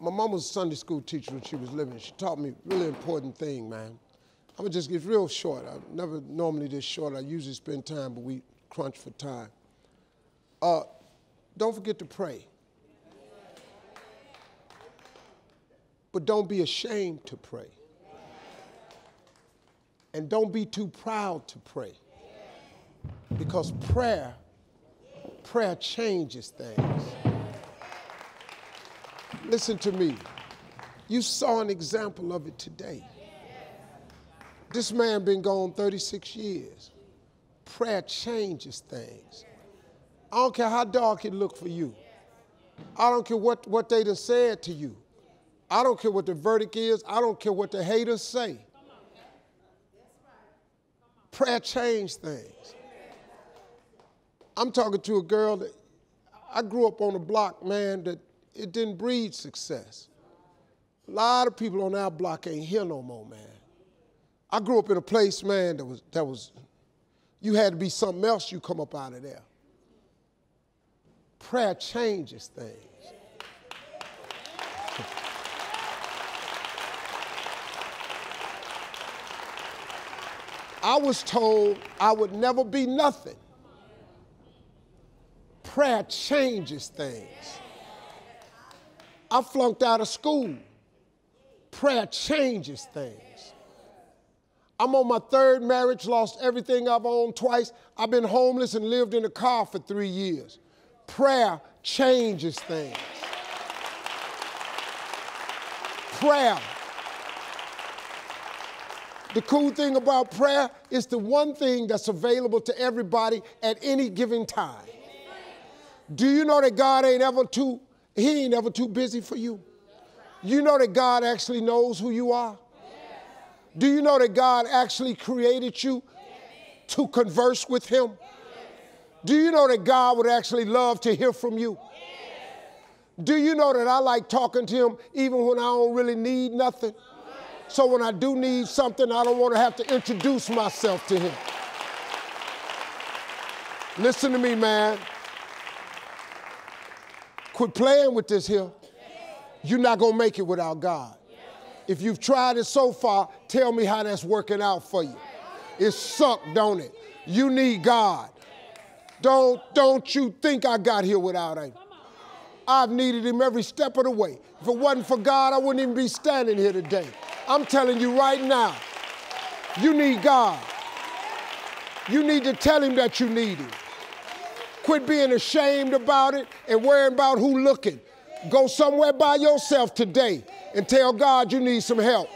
my mom was a Sunday school teacher when she was living. She taught me a really important thing, man. I'm gonna just get real short. I'm never normally this short. I usually spend time, but we crunch for time. Don't forget to pray. But don't be ashamed to pray. And don't be too proud to pray. Because prayer changes things. Listen to me. You saw an example of it today. This man been gone 36 years. Prayer changes things. I don't care how dark it look for you. I don't care what they done said to you. I don't care what the verdict is. I don't care what the haters say. Prayer changed things. I'm talking to a girl that I grew up on a block, man, that it didn't breed success. A lot of people on our block ain't here no more, man. I grew up in a place, man, that was you had to be something else you come up out of there. Prayer changes things. I was told I would never be nothing. Prayer changes things. I flunked out of school. Prayer changes things. I'm on my third marriage, lost everything I've owned twice. I've been homeless and lived in a car for 3 years. Prayer changes things. Prayer. The cool thing about prayer is the one thing that's available to everybody at any given time. Do you know that God ain't ever too busy for you? You know that God actually knows who you are? Do you know that God actually created you to converse with him? Do you know that God would actually love to hear from you? Do you know that I like talking to him even when I don't really need nothing? So when I do need something, I don't want to have to introduce myself to him. Listen to me, man. Quit playing with this here. You're not going to make it without God. If you've tried it so far, tell me how that's working out for you. It sucked, don't it? You need God. Don't you think I got here without him. I've needed him every step of the way. If it wasn't for God, I wouldn't even be standing here today. I'm telling you right now, you need God. You need to tell him that you need him. Quit being ashamed about it and worrying about who looking. Go somewhere by yourself today and tell God you need some help.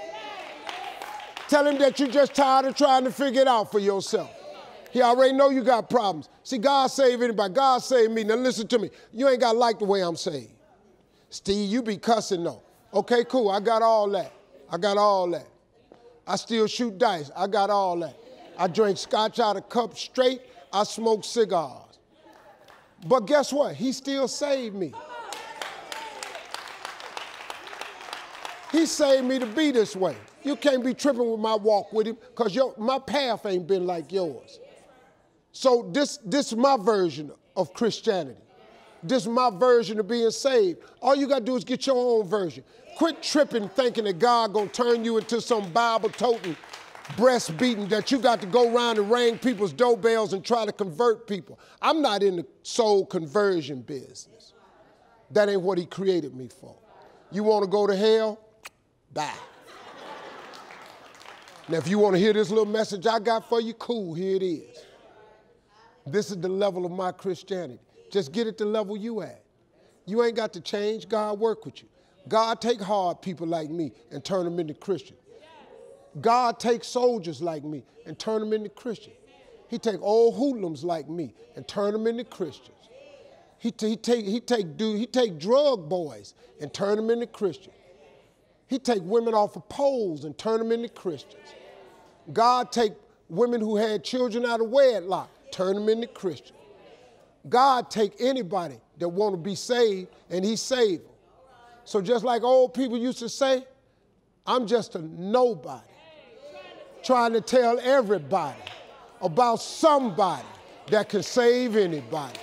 Tell him that you're just tired of trying to figure it out for yourself. He already know you got problems. See, God save anybody. God save me. Now listen to me. You ain't got to like the way I'm saved. Steve, you be cussing though. Okay, cool. I got all that. I got all that. I still shoot dice. I got all that. I drink scotch out of cup straight. I smoke cigars. But guess what? He still saved me. He saved me to be this way. You can't be tripping with my walk with him because my path ain't been like yours. So this is my version of Christianity. This is my version of being saved. All you got to do is get your own version. Quit tripping thinking that God going to turn you into some Bible-toting, breast-beating that you got to go around and ring people's doorbells and try to convert people. I'm not in the soul conversion business. That ain't what he created me for. You want to go to hell? Die. Now, if you want to hear this little message I got for you, cool, here it is. This is the level of my Christianity. Just get at the level you at. You ain't got to change. God work with you. God take hard people like me and turn them into Christians. God takes soldiers like me and turn them into Christians. He take old hoodlums like me and turn them into Christians. He take drug boys and turn them into Christians. He take women off of poles and turn them into Christians. God take women who had children out of wedlock, turn them into Christians. God take anybody that want to be saved and he saved them. So just like old people used to say, I'm just a nobody. Trying to tell everybody about somebody that can save anybody.